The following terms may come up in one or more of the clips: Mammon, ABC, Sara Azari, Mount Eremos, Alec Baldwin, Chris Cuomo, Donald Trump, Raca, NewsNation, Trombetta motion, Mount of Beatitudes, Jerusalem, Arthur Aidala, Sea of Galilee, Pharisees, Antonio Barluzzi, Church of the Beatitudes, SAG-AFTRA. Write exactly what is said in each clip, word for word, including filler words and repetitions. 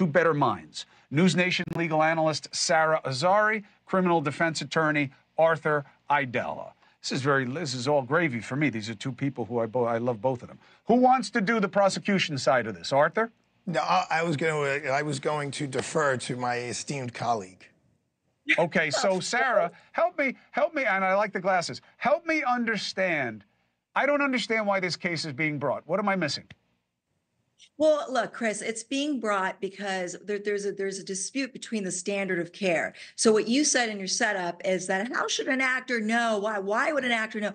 to better minds. News Nation legal analyst Sara Azari, criminal defense attorney Arthur Aidala. This is very, this is all gravy for me. These are two people who I, bo I love both of them. Who wants to do the prosecution side of this, Arthur? No, I, I was going to, I was going to defer to my esteemed colleague. Okay, so Sara, help me, help me, and I like the glasses. Help me understand. I don't understand why this case is being brought. What am I missing? Well, look, Chris, it's being brought because there, there's a there's a dispute between the standard of care. So what you said in your setup is that how should an actor know? Why why would an actor know?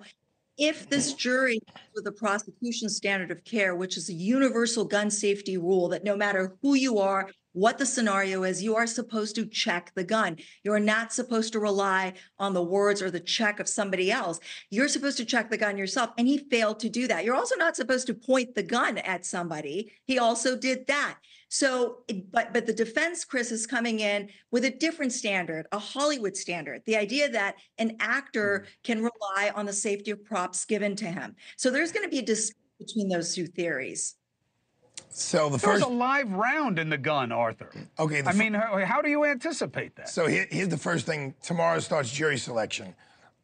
If this jury with the prosecution standard of care, which is a universal gun safety rule that no matter who you are, what the scenario is, you are supposed to check the gun. You're not supposed to rely on the words or the check of somebody else. You're supposed to check the gun yourself, and he failed to do that. You're also not supposed to point the gun at somebody. He also did that. So, but but the defense, Chris, is coming in with a different standard, a Hollywood standard, the idea that an actor can rely on the safety of props given to him. So there's going to be a dispute between those two theories. So the first... There's a live round in the gun, Arthur. Okay. I mean, how, how do you anticipate that? So here, here's the first thing. Tomorrow starts jury selection.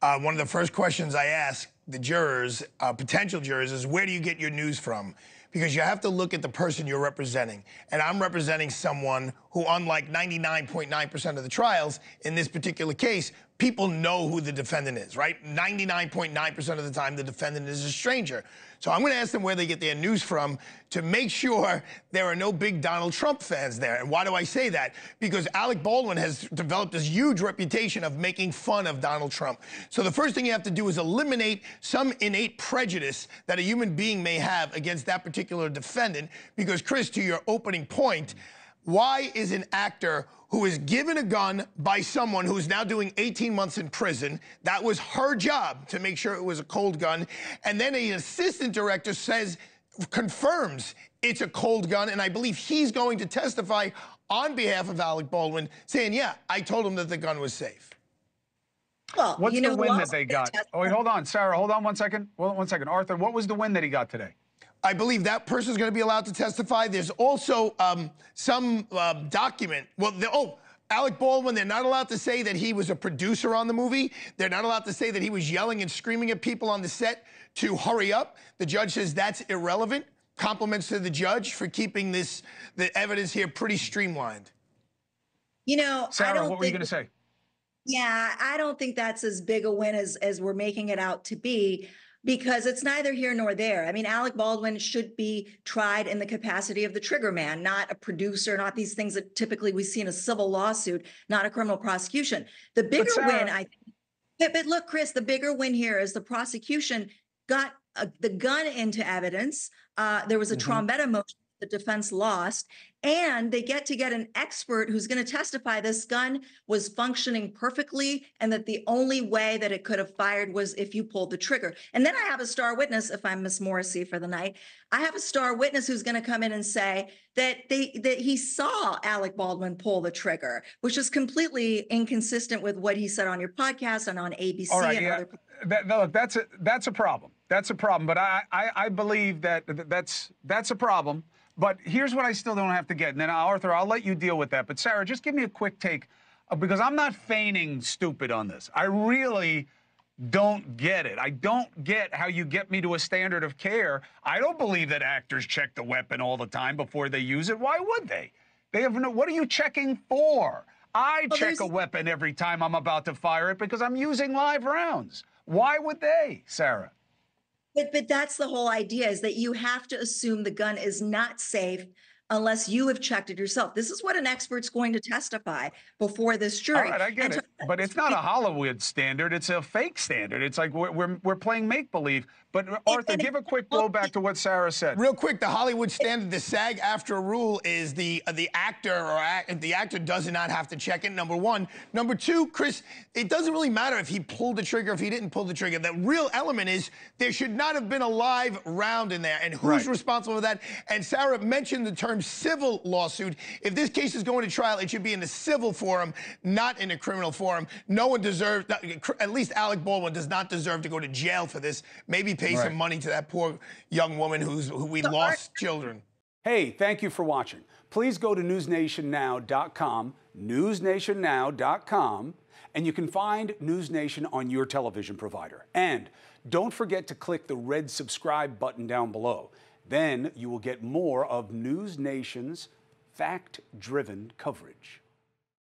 Uh, one of the first questions I ask the jurors, uh, potential jurors, is where do you get your news from? Because you have to look at the person you're representing. And I'm representing someone who, unlike ninety-nine point nine percent of the trials, in this particular case, people know who the defendant is, right? ninety-nine point nine percent of the time, the defendant is a stranger. So I'm gonna ask them where they get their news from to make sure there are no big Donald Trump fans there. And why do I say that? Because Alec Baldwin has developed this huge reputation of making fun of Donald Trump. So the first thing you have to do is eliminate some innate prejudice that a human being may have against that particular defendant, because, Chris, to your opening point, why is an actor who is given a gun by someone who is now doing eighteen months in prison, that was her job to make sure it was a cold gun, and then an assistant director says, confirms it's a cold gun, and I believe he's going to testify on behalf of Alec Baldwin saying, yeah, I told him that the gun was safe. Well, what's you know the win that they got? Oh, wait, hold on, Sara, hold on one second. Well, one second. Arthur, what was the win that he got today? I believe that person's going to be allowed to testify. There's also um, some uh, document. Well, oh, Alec Baldwin, they're not allowed to say that he was a producer on the movie. They're not allowed to say that he was yelling and screaming at people on the set to hurry up. The judge says that's irrelevant. Compliments to the judge for keeping this the evidence here pretty streamlined. You know, Sara, I don't what were you going to say? Yeah, I don't think that's as big a win as, as we're making it out to be, because it's neither here nor there. I mean, Alec Baldwin should be tried in the capacity of the trigger man, not a producer, not these things that typically we see in a civil lawsuit, not a criminal prosecution. The bigger Sarah, win, I think, but, but look, Chris, the bigger win here is the prosecution got uh, the gun into evidence. Uh, there was a mm-hmm. Trombetta motion the defense lost, and they get to get an expert who's going to testify this gun was functioning perfectly and that the only way that it could have fired was if you pulled the trigger. And then I have a star witness, if I'm Miss Morrissey for the night, I have a star witness who's going to come in and say that they that he saw Alec Baldwin pull the trigger, which is completely inconsistent with what he said on your podcast and on A B C. All right, and yeah. other that, no, that's a that's a problem. That's a problem. But I I, I believe that that's that's a problem. But here's what I still don't have to get. And then, Arthur, I'll let you deal with that. But, Sara, just give me a quick take, uh, because I'm not feigning stupid on this. I really don't get it. I don't get how you get me to a standard of care. I don't believe that actors check the weapon all the time before they use it. Why would they? They have no... What are you checking for? I well, check a weapon every time I'm about to fire it because I'm using live rounds. Why would they, Sara? But, but that's the whole idea, is that you have to assume the gun is not safe unless you have checked it yourself. This is what an expert's going to testify before this jury. All right, I get it. But it's not a Hollywood standard. It's a fake standard. It's like we're, we're, we're playing make-believe. But, Arthur, give a quick blowback to what Sara said. Real quick, the Hollywood standard, the SAG-AFTRA rule is the uh, the actor or act, the actor does not have to check it, number one. Number two, Chris, it doesn't really matter if he pulled the trigger, if he didn't pull the trigger. The real element is there should not have been a live round in there. And who's right. responsible for that? And Sara mentioned the term civil lawsuit. If this case is going to trial, it should be in a civil forum, not in a criminal forum. No one deserves, at least Alec Baldwin does not deserve to go to jail for this. Maybe pay right. some money to that poor young woman who's, who we lost children. Hey, thank you for watching. please go to News Nation Now dot com, News Nation Now dot com, and you can find News Nation on your television provider. And don't forget to click the red subscribe button down below. Then you will get more of News Nation's fact-driven coverage.